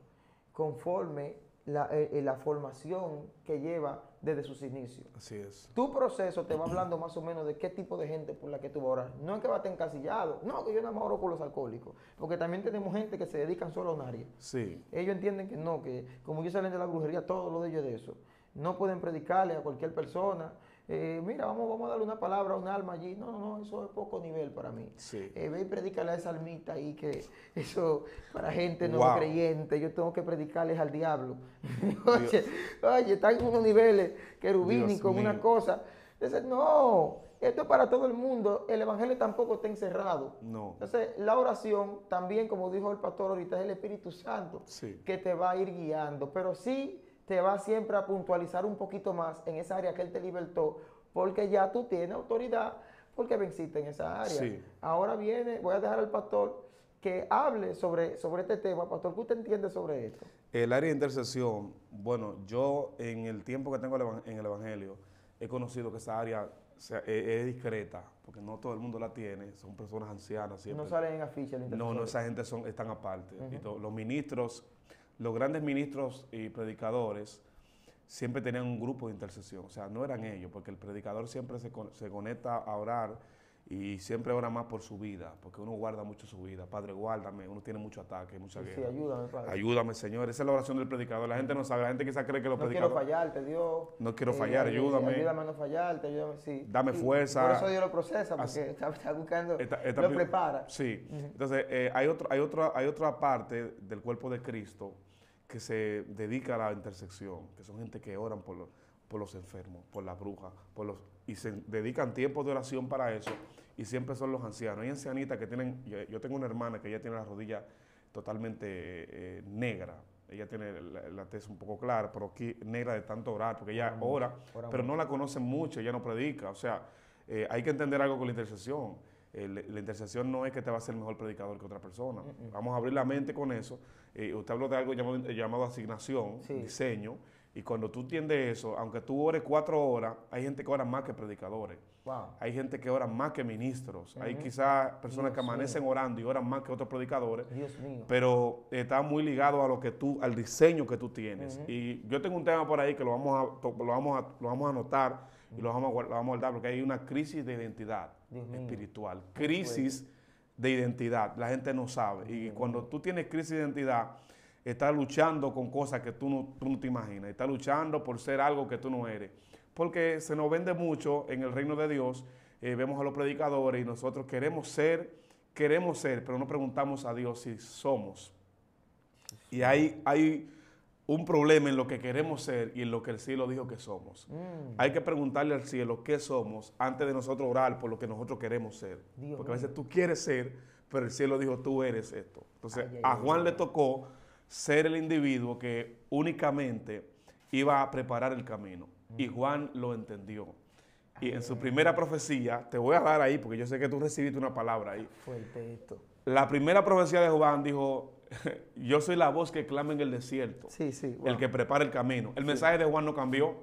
conforme la formación que lleva desde sus inicios. Así es. Tu proceso te va hablando más o menos de qué tipo de gente por la que tú vas a orar. No es que va a estar encasillado. No, que yo nada más oro por los alcohólicos. Porque también tenemos gente que se dedican solo a un área. Sí. Ellos entienden que no, que como ellos salen de la brujería, todo lo de ellos de eso. No pueden predicarle a cualquier persona. Mira, vamos a darle una palabra a un alma allí. No, no, eso es poco nivel para mí. Sí. Ve y predícale a esa almita ahí, que eso para gente no creyente. Yo tengo que predicarles al diablo. oye, están en unos niveles querubínicos, con una cosa. Entonces, no, esto es para todo el mundo. El evangelio tampoco está encerrado. No. Entonces, la oración también, como dijo el pastor ahorita, es el Espíritu Santo que te va a ir guiando. Pero sí, te va siempre a puntualizar un poquito más en esa área que Él te libertó, porque ya tú tienes autoridad, porque venciste en esa área. Sí. Ahora viene, voy a dejar al pastor que hable sobre este tema. Pastor, ¿qué usted entiende sobre esto? El área de intercesión, bueno, yo en el tiempo que tengo en el Evangelio, he conocido que esa área es discreta, porque no todo el mundo la tiene, son personas ancianas siempre. No salen en afiches. No, no, esa gente están aparte. Uh-huh. Y los ministros... Los grandes ministros y predicadores siempre tenían un grupo de intercesión, o sea, no eran ellos, porque el predicador siempre se conecta a orar y siempre ora más por su vida, porque uno guarda mucho su vida. Padre, guárdame, uno tiene mucho ataque, mucha guerra. Sí, ayúdame, Padre. Ayúdame, Señor. Esa es la oración del predicador. La gente no sabe, la gente quizá cree que los predicadores... No quiero fallarte, Dios. No quiero fallar, ayúdame. Ayúdame a no fallarte, ayúdame, sí. Dame fuerza. Por eso Dios lo procesa, porque está buscando, lo prepara. Sí. Uh-huh. Entonces, hay otra parte del cuerpo de Cristo que se dedica a la intersección, que son gente que oran por los enfermos, por las brujas, y se dedican tiempos de oración para eso, y siempre son los ancianos. Hay ancianitas que tienen, yo tengo una hermana que ella tiene la rodilla totalmente negra, ella tiene la tez un poco clara, pero aquí negra de tanto orar, porque ella ora pero no la conocen mucho, ella no predica, o sea, hay que entender algo con la intercesión. La intercesión no es que te va a ser mejor predicador que otra persona. Vamos a abrir la mente con eso. Usted habló de algo llamado asignación, diseño, y cuando tú entiendes eso, aunque tú ores 4 horas, hay gente que ora más que predicadores. Wow. Hay gente que ora más que ministros. Hay quizás personas que amanecen orando y oran más que otros predicadores. Dios mío. Pero está muy ligado a lo que tú, al diseño que tú tienes. Y yo tengo un tema por ahí que lo vamos a anotar y lo vamos a guardar, porque hay una crisis de identidad espiritual. Crisis de identidad. La gente no sabe. Y cuando tú tienes crisis de identidad, estás luchando con cosas que tú no te imaginas. Estás luchando por ser algo que tú no eres. Porque se nos vende mucho en el reino de Dios. Vemos a los predicadores y nosotros queremos ser, pero no preguntamos a Dios si somos. Y hay un problema en lo que queremos ser y en lo que el cielo dijo que somos. Hay que preguntarle al cielo qué somos antes de nosotros orar por lo que nosotros queremos ser. Dios, porque a veces tú quieres ser, pero el cielo dijo tú eres esto. Entonces a Juan le tocó ser el individuo que únicamente iba a preparar el camino. Y Juan lo entendió. Y en su primera profecía, te voy a dar ahí porque yo sé que tú recibiste una palabra ahí. Fuerte esto. La primera profecía de Juan dijo... Yo soy la voz que clama en el desierto, el que prepara el camino. El mensaje de Juan no cambió.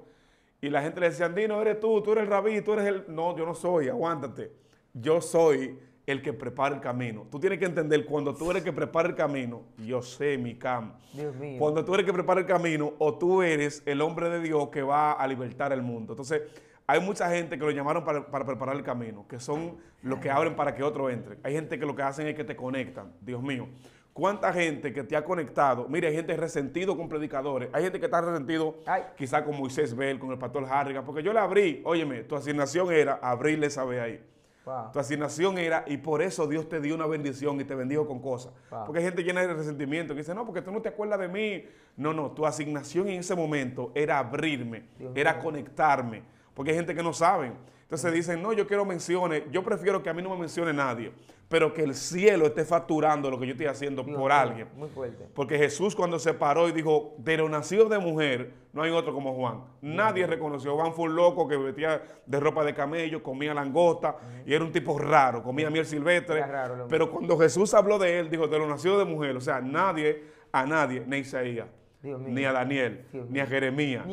Y la gente le decía, Andino, eres tú eres el rabí, tú eres el... No, yo no soy, aguántate. Yo soy el que prepara el camino. Tú tienes que entender, cuando tú eres el que prepara el camino, yo sé mi campo. Dios mío. Cuando tú eres el que prepara el camino, o tú eres el hombre de Dios que va a libertar el mundo. Entonces... Hay mucha gente que lo llamaron para preparar el camino, que son los que abren para que otro entre. Hay gente que lo que hacen es que te conectan. Dios mío, cuánta gente que te ha conectado. Mire, hay gente resentido con predicadores. Hay gente que está resentido quizá con Moisés Bell, con el pastor Harrigan, porque yo le abrí. Óyeme, tu asignación era abrirle esa vez ahí. Wow. Tu asignación era, y por eso Dios te dio una bendición y te bendijo con cosas. Wow. Porque hay gente llena de resentimiento que dice, no, porque tú no te acuerdas de mí. No, no, tu asignación en ese momento era abrirme, conectarme. Porque hay gente que no saben. Entonces dicen, no, yo quiero menciones. Yo prefiero que a mí no me mencione nadie, pero que el cielo esté facturando lo que yo estoy haciendo por alguien. Muy fuerte. Porque Jesús, cuando se paró y dijo, de lo nacido de mujer, no hay otro como Juan. Nadie reconoció. Juan fue un loco que vestía de ropa de camello, comía langosta, y era un tipo raro, comía miel silvestre. Pero cuando Jesús habló de él, dijo, de lo nacido de mujer. O sea, a nadie, ni Isaías, ni a Daniel, ni a Jeremías,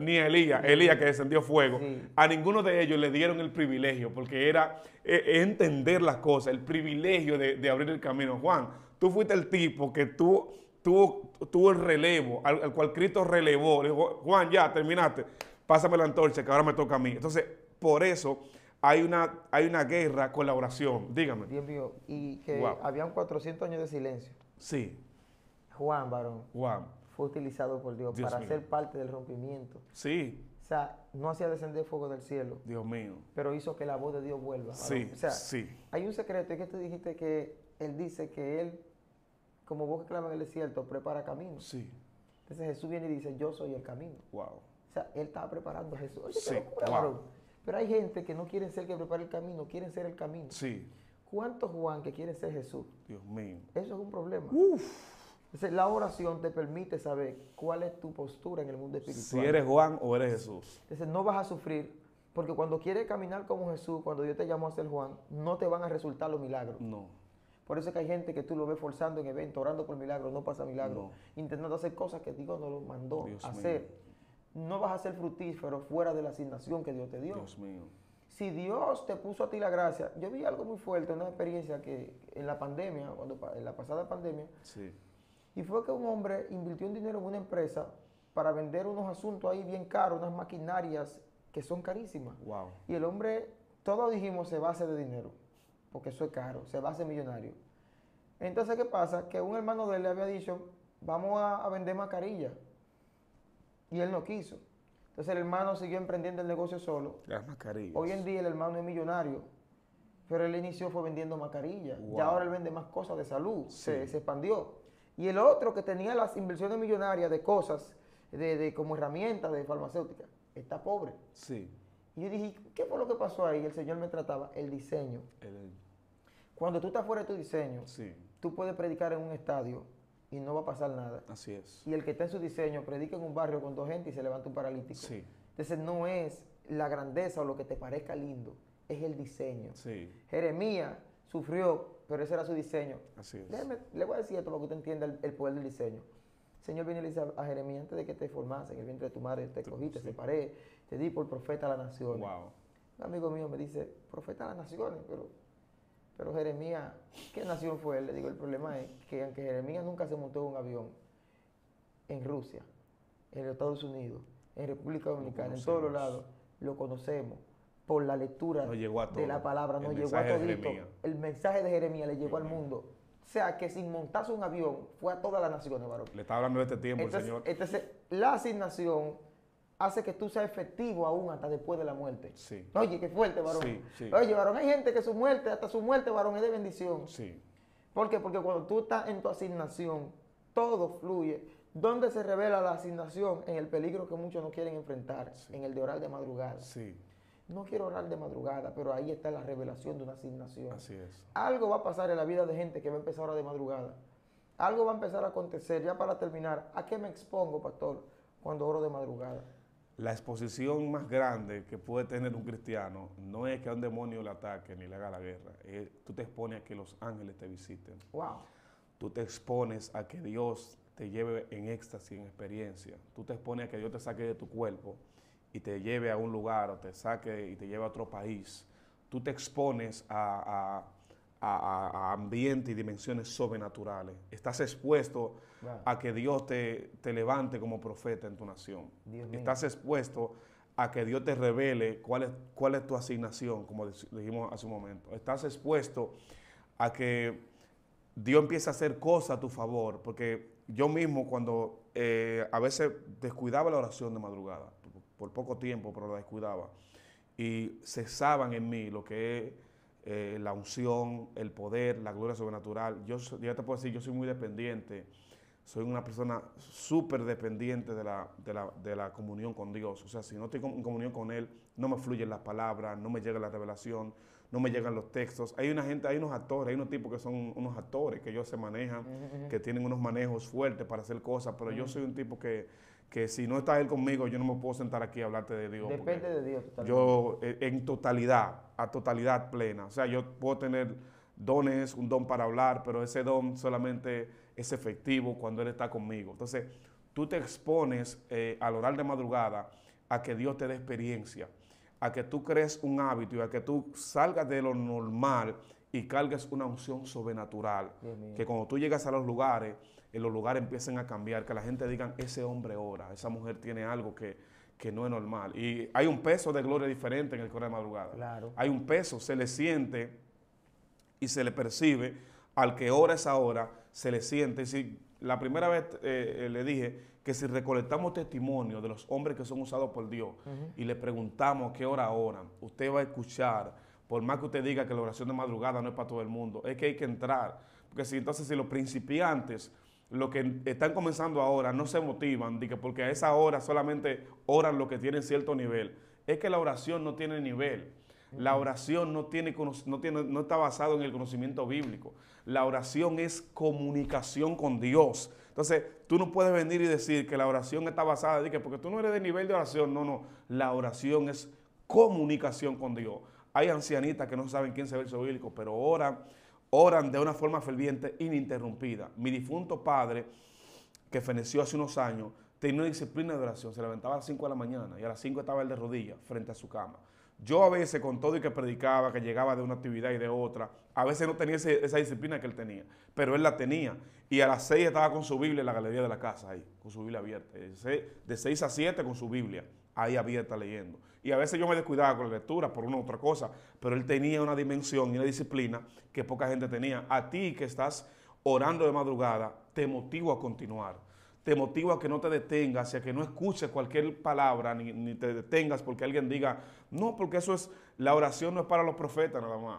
ni a Elías que descendió fuego. A ninguno de ellos le dieron el privilegio, porque era entender las cosas, el privilegio de abrir el camino. Juan, tú fuiste el tipo que tuvo el relevo, al cual Cristo relevó. Le dijo, Juan, ya, terminaste. pásame la antorcha que ahora me toca a mí. Entonces, por eso hay una guerra con la oración. Dígame. Dios mío, y que wow. Habían 400 años de silencio. Sí. Juan, varón. Juan. Fue utilizado por Dios, Dios para mío. Ser parte del rompimiento. Sí. O sea, no hacía descender fuego del cielo. Dios mío. Pero hizo que la voz de Dios vuelva. Sí, o sea, sí. Hay un secreto, es que tú dijiste que Él dice que Él, como vos que clamas en el desierto, prepara camino. Sí. Entonces Jesús viene y dice, yo soy el camino. Wow. O sea, Él estaba preparando a Jesús. Oye, sí. Qué locura, wow. Bro. Pero hay gente que no quieren ser que prepare el camino, quieren ser el camino. Sí. ¿Cuántos Juan que quieren ser Jesús? Dios mío. Eso es un problema. Uf. Entonces, la oración te permite saber cuál es tu postura en el mundo espiritual. Si eres Juan o eres Jesús. Entonces, no vas a sufrir, porque cuando quieres caminar como Jesús, cuando Dios te llamó a ser Juan, no te van a resultar los milagros. No. Por eso es que hay gente que tú lo ves forzando en eventos, orando por milagros, no pasa milagro. No. Intentando hacer cosas que Dios no lo mandó Dios hacer. Mío. No vas a ser fructífero fuera de la asignación que Dios te dio. Dios mío. Si Dios te puso a ti la gracia, yo vi algo muy fuerte, una experiencia que en la pandemia, en la pasada pandemia, sí. Y fue que un hombre invirtió un dinero en una empresa para vender unos asuntos ahí bien caros, unas maquinarias que son carísimas. Wow. Y el hombre, todos dijimos, se va a hacer de dinero, porque eso es caro, se va a hacer millonario. Entonces, ¿qué pasa? Que un hermano de él le había dicho, vamos a vender mascarillas. Y él no quiso. Entonces el hermano siguió emprendiendo el negocio solo. Las mascarillas. Hoy en día el hermano es millonario. Pero él inició fue vendiendo mascarillas. Wow. Ya ahora él vende más cosas de salud. Sí. Se expandió. Y el otro que tenía las inversiones millonarias de cosas, como herramientas de farmacéutica, está pobre. Sí. Y yo dije, ¿qué fue lo que pasó ahí? El Señor me trataba, el diseño. Cuando tú estás fuera de tu diseño, sí. Tú puedes predicar en un estadio y no va a pasar nada. Así es. Y el que está en su diseño predica en un barrio con 2 gente y se levanta un paralítico. Sí. Entonces no es la grandeza o lo que te parezca lindo, es el diseño. Sí. Jeremías sufrió... Pero ese era su diseño. Así es. Déjeme, le voy a decir esto para que usted entienda el poder del diseño. El Señor viene y le dice a Jeremías, antes de que te formases en el vientre de tu madre, te escogí, sí. Te separé, te di por profeta a las naciones. Wow. Un amigo mío me dice, profeta a las naciones, pero Jeremías, ¿qué nación fue él? Le digo, el problema es que aunque Jeremías nunca se montó en un avión, en Rusia, en los Estados Unidos, en República Dominicana, en todos los lados, lo conocemos. Por la lectura de la palabra, no llegó a todito. El mensaje de Jeremías le llegó al mundo. O sea, que sin montarse un avión, fue a todas las naciones, varón. Le está hablando de este tiempo, entonces, el Señor. Entonces, la asignación hace que tú seas efectivo aún hasta después de la muerte. Sí. Oye, qué fuerte, varón. Sí, sí. Oye, varón, hay gente que su muerte, hasta su muerte, varón, es de bendición. Sí. ¿Por qué? Porque cuando tú estás en tu asignación, todo fluye. ¿Dónde se revela la asignación? En el peligro que muchos no quieren enfrentar, sí. En el de orar de madrugada. Sí. No quiero orar de madrugada, pero ahí está la revelación de una asignación. Así es. Algo va a pasar en la vida de gente que va a empezar ahora de madrugada. Algo va a empezar a acontecer. Ya para terminar, ¿a qué me expongo, pastor, cuando oro de madrugada? La exposición más grande que puede tener un cristiano no es que a un demonio le ataque ni le haga la guerra. Tú te expones a que los ángeles te visiten. Wow. Tú te expones a que Dios te lleve en éxtasis, en experiencia. Tú te expones a que Dios te saque de tu cuerpo y te lleve a un lugar o te saque y te lleve a otro país. Tú te expones a ambientes y dimensiones sobrenaturales. Estás expuesto, wow, a que Dios te levante como profeta en tu nación. Dios mío. Estás expuesto a que Dios te revele cuál es tu asignación, como dijimos hace un momento. Estás expuesto a que Dios empiece a hacer cosas a tu favor, porque yo mismo cuando a veces descuidaba la oración de madrugada, por poco tiempo, pero la descuidaba. Y cesaban en mí lo que es la unción, el poder, la gloria sobrenatural. Yo te puedo decir, yo soy muy dependiente. Soy una persona súper dependiente de la comunión con Dios. O sea, si no estoy en comunión con Él, no me fluyen las palabras, no me llega la revelación, no me llegan los textos. Hay una gente, hay unos actores, hay unos tipos que son unos actores, que ellos se manejan, que tienen unos manejos fuertes para hacer cosas, pero yo soy un tipo que si no está Él conmigo, yo no me puedo sentar aquí a hablarte de Dios. Depende de Dios totalmente. Yo en totalidad, a totalidad plena. O sea, yo puedo tener dones, un don para hablar, pero ese don solamente es efectivo cuando Él está conmigo. Entonces, tú te expones al orar de madrugada a que Dios te dé experiencia, a que tú crees un hábito y a que tú salgas de lo normal y cargues una unción sobrenatural. Que cuando tú llegas a los lugares, en los lugares empiecen a cambiar, que la gente diga, ese hombre ora, esa mujer tiene algo que, que no es normal. Y hay un peso de gloria diferente en el coro de madrugada. Claro. Hay un peso, se le siente y se le percibe al que ora esa hora, se le siente. Y si, la primera vez le dije que si recolectamos testimonio de los hombres que son usados por Dios y le preguntamos qué hora oran, usted va a escuchar, por más que usted diga que la oración de madrugada no es para todo el mundo, es que hay que entrar. Porque si entonces si los principiantes, los que están comenzando ahora, no se motivan, porque a esa hora solamente oran los que tienen cierto nivel, es que la oración no tiene nivel. La oración no está basada en el conocimiento bíblico. La oración es comunicación con Dios. Entonces, tú no puedes venir y decir que la oración está basada, porque tú no eres de nivel de oración. No, no. La oración es comunicación con Dios. Hay ancianitas que no saben quién es el verso bíblico, pero oran de una forma ferviente, ininterrumpida. Mi difunto padre, que feneció hace unos años, tenía una disciplina de oración. Se levantaba a las 5 de la mañana y a las 5 estaba él de rodillas frente a su cama. Yo a veces, con todo y que predicaba, que llegaba de una actividad y de otra, a veces no tenía esa disciplina que él tenía, pero él la tenía. Y a las 6 estaba con su Biblia en la galería de la casa, ahí, con su Biblia abierta. De 6 a 7 con su Biblia ahí abierta leyendo. Y a veces yo me descuidaba con la lectura por una u otra cosa, pero él tenía una dimensión y una disciplina que poca gente tenía. A ti que estás orando de madrugada, te motivo a continuar. Te motiva a que no te detengas y a que no escuches cualquier palabra, ni te detengas porque alguien diga, no, porque eso es, la oración no es para los profetas nada más,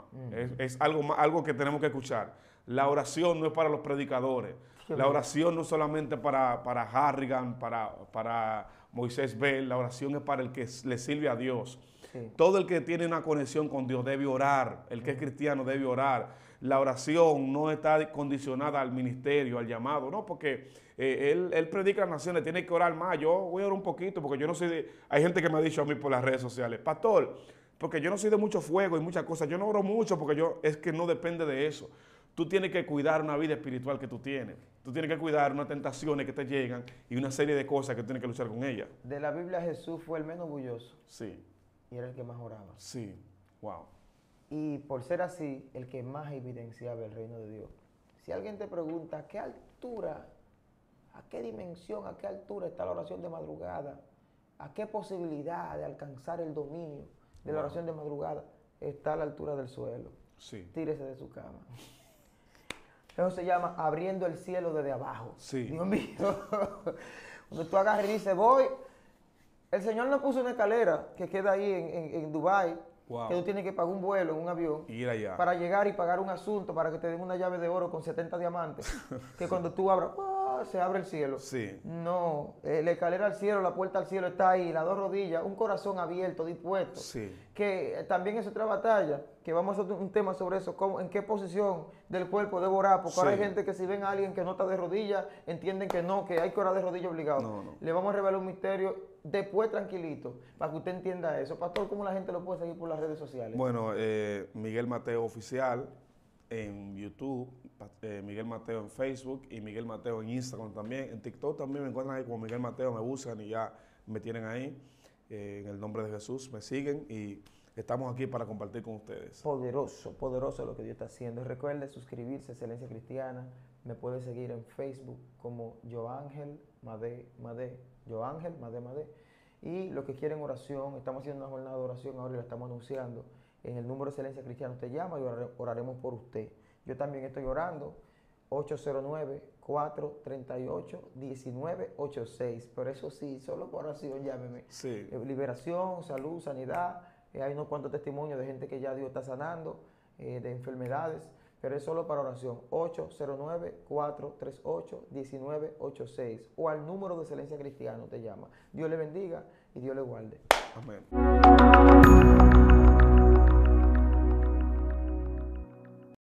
es algo que tenemos que escuchar. La oración no es para los predicadores, la oración no es solamente para Harrigan, para Moisés Bell, la oración es para el que le sirve a Dios. Sí. Todo el que tiene una conexión con Dios debe orar, el que es cristiano debe orar. La oración no está condicionada al ministerio, al llamado, no, porque él predica las naciones, tiene que orar más. Yo voy a orar un poquito porque yo no soy de... Hay gente que me ha dicho a mí por las redes sociales, pastor, porque yo no soy de mucho fuego y muchas cosas, yo no oro mucho porque yo... Es que no depende de eso. Tú tienes que cuidar una vida espiritual que tú tienes. Tú tienes que cuidar unas tentaciones que te llegan y una serie de cosas que tienes que luchar con ellas. De la Biblia, Jesús fue el menos bulloso. Sí. Y era el que más oraba. Sí, wow. Y por ser así, el que más evidenciaba el reino de Dios. Si alguien te pregunta a qué altura, a qué dimensión, a qué altura está la oración de madrugada, a qué posibilidad de alcanzar el dominio de la oración de madrugada, está a la altura del suelo. Sí. Tírese de su cama. Eso se llama abriendo el cielo desde abajo. Sí. Dios mío. Cuando tú agarras y dices, voy... El Señor no puso una escalera que queda ahí en Dubái, que tú tienes que pagar un vuelo en un avión ir allá, para llegar y pagar un asunto para que te den una llave de oro con 70 diamantes, que cuando tú abras, se abre el cielo. Sí. No, la escalera al cielo, la puerta al cielo está ahí, las dos rodillas, un corazón abierto, dispuesto. Sí. Que también es otra batalla, que vamos a hacer un tema sobre eso, cómo, en qué posición del cuerpo debo orar, porque ahora hay gente que si ven a alguien que no está de rodillas, entienden que no, que hay que orar de rodillas obligado. No, no. Le vamos a revelar un misterio. Después, tranquilito, para que usted entienda eso. Pastor, ¿cómo la gente lo puede seguir por las redes sociales? Bueno, Miguel Mateo Oficial en YouTube, Miguel Mateo en Facebook y Miguel Mateo en Instagram también. En TikTok también me encuentran ahí como Miguel Mateo, me buscan y ya me tienen ahí. En el nombre de Jesús me siguen y estamos aquí para compartir con ustedes. Poderoso, poderoso lo que Dios está haciendo. Recuerde suscribirse a Excelencia Cristiana. Me puede seguir en Facebook como Joángel Made Made. Joángel Made Made. Y los que quieren oración, estamos haciendo una jornada de oración ahora y la estamos anunciando. En el número de Excelencia Cristiana usted llama y oraremos por usted. Yo también estoy orando, 809-438-1986. Pero eso sí, solo por oración llámeme. Sí. Liberación, salud, sanidad. Hay unos cuantos testimonios de gente que ya Dios está sanando, de enfermedades. Pero es solo para oración, 809-438-1986 o al número de Excelencia Cristiana te llama. Dios le bendiga y Dios le guarde. Amén.